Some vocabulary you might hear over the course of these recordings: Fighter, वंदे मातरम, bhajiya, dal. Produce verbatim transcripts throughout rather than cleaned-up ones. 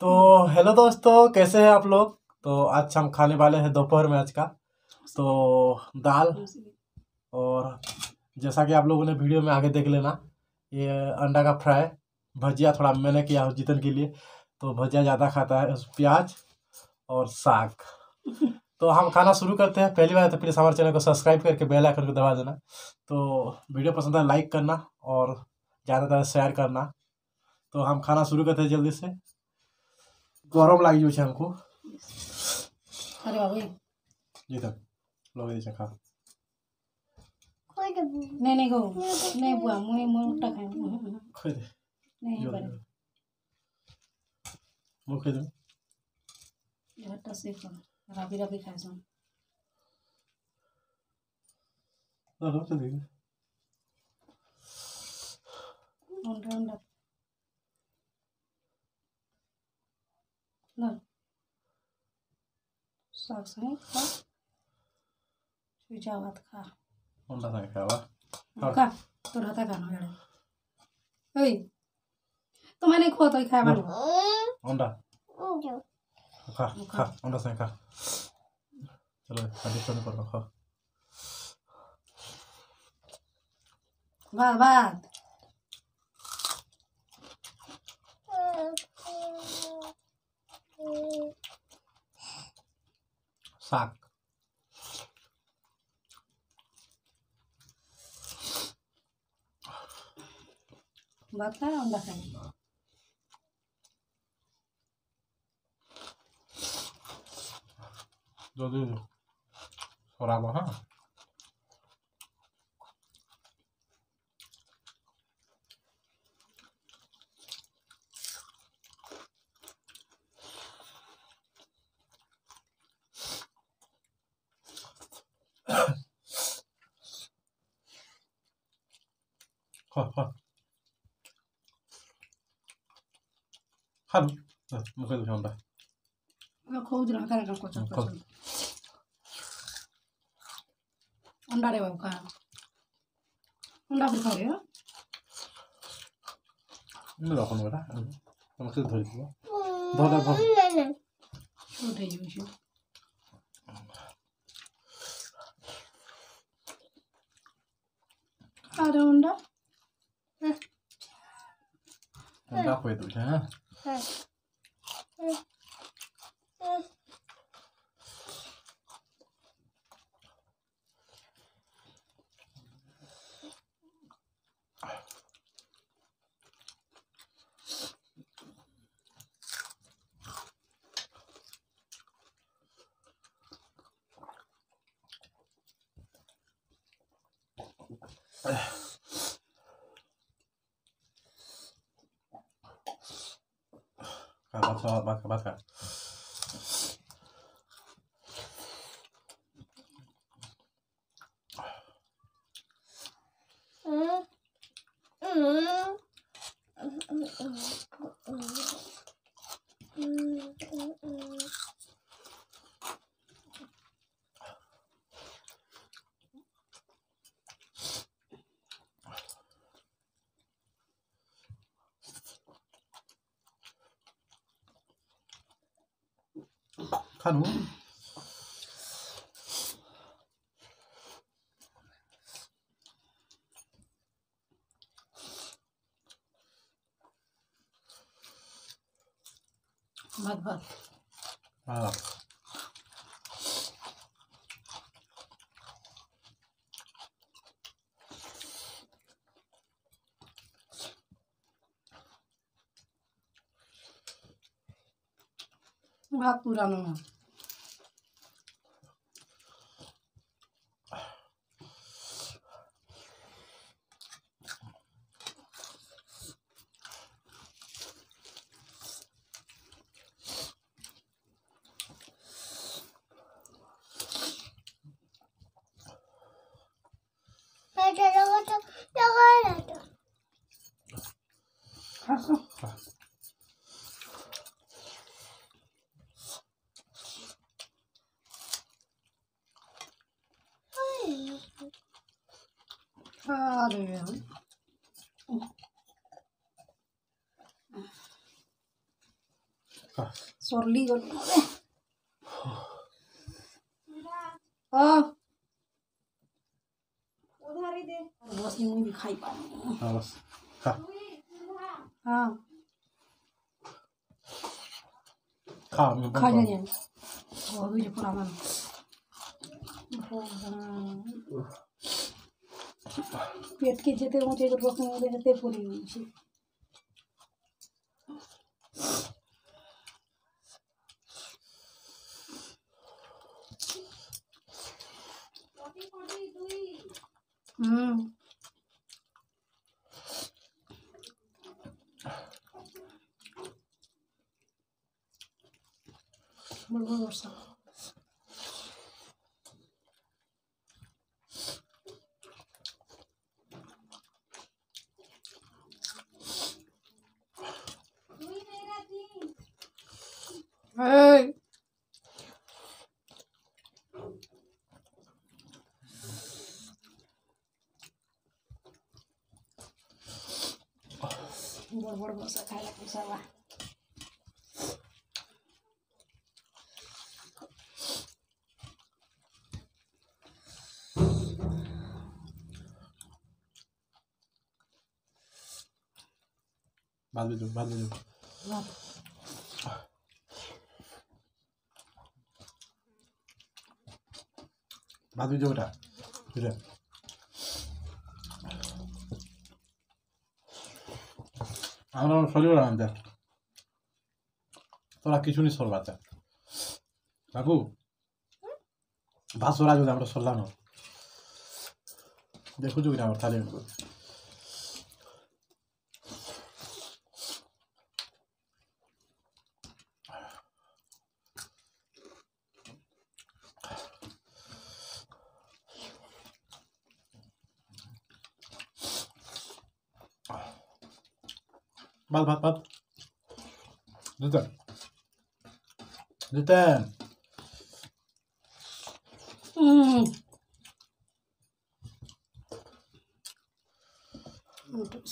तो हेलो दोस्तों, कैसे हैं आप लोग। तो आज हम खाने वाले हैं दोपहर में आज का तो दाल। और जैसा कि आप लोगों ने वीडियो में आगे देख लेना, ये अंडा का फ्राई, भजिया थोड़ा मैंने किया हो जितन के लिए, तो भजिया ज़्यादा खाता है, प्याज और साग। तो हम खाना शुरू करते हैं। पहली बार तो प्लीज़ हमारे चैनल को सब्सक्राइब करके बेल आइकन को दबा देना। तो वीडियो पसंद आए लाइक करना और ज़्यादा से ज़्यादा शेयर करना। तो हम खाना शुरू करते हैं जल्दी से। गरम लगी हो हमको। अरे बाबू जी तक लोग ये खा कोई के नहीं नहीं गो नहीं बुआ मुई मुटा खाए खा दे नहीं पर मुख दे ये हटा से खा राबी राबी खाए सो ना लो चल दे ऑन राउंड अप ना साग सही खा सुजावत खा ओंडा ना खावा का तो रहता गाना यार ओए तो मैंने खो तो खाए मानो ओंडा खा खा ओंडा से खा चलो खाली छोड़ कर खा वाह वाह साग बात ना अंडा खाए दो दो थोड़ा बहुत। हाँ खा लो मुखे दुखे अंडा मैं खोज रहा था रखो चल अंडा रे बाबू खा अंडा भी खा रहे हो मैं रखूं बेटा मैं से धोई दिया धोला धो छोटे यूशु अरे अंडा अंडा खोए तुझे हाँ बात बात बात कर खानू भात भात हाँ भात पूरा ना Hallelujah. सरली भी खाई हाँ खा ले पेट के जेते मुझे रोक में रहते पूरी नहीं हम्म बड़बड़ सा बड़बड़ बसा खाया पैसा वा बाद में दूँ बाद में दूँ बाद में जो रहा इधर हम लोग सॉल्व रहा हम जा थोड़ा किचु नहीं सॉल्व आता बाबू बात सॉल्व आज हम लोग सॉल्व ना देखो जो इनाम था लेने को बात बात बात जितन जितन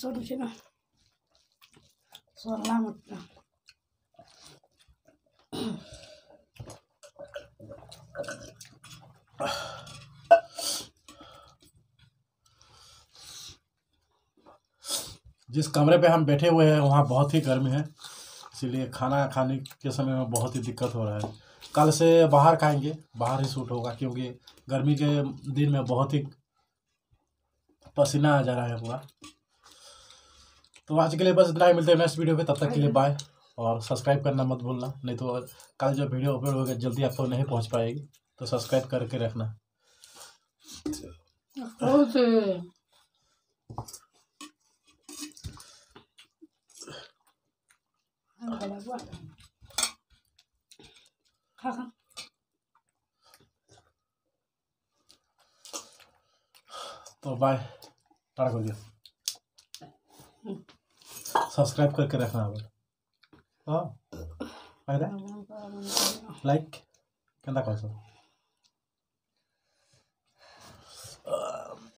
सोडू छे ना सोरला मतना जिस कमरे पे हम बैठे हुए हैं वहाँ बहुत ही गर्मी है, इसीलिए खाना खाने के समय में बहुत ही दिक्कत हो रहा है। कल से बाहर खाएंगे, बाहर ही सूट होगा क्योंकि गर्मी के दिन में बहुत ही पसीना आ जा रहा है पूरा। तो आज के लिए बस इतना ही, मिलते हैं नेक्स्ट वीडियो पे, तब तक के लिए बाय। और सब्सक्राइब करना मत भूलना, नहीं तो कल जो वीडियो अपलोड होगा जल्दी आपको नहीं पहुँच पाएगी, तो सब्सक्राइब करके रखना। खा खा तो बाय, टाटा कर दिया, सब्सक्राइब करके रखना आप। हाँ, लाइक क्या कर सो।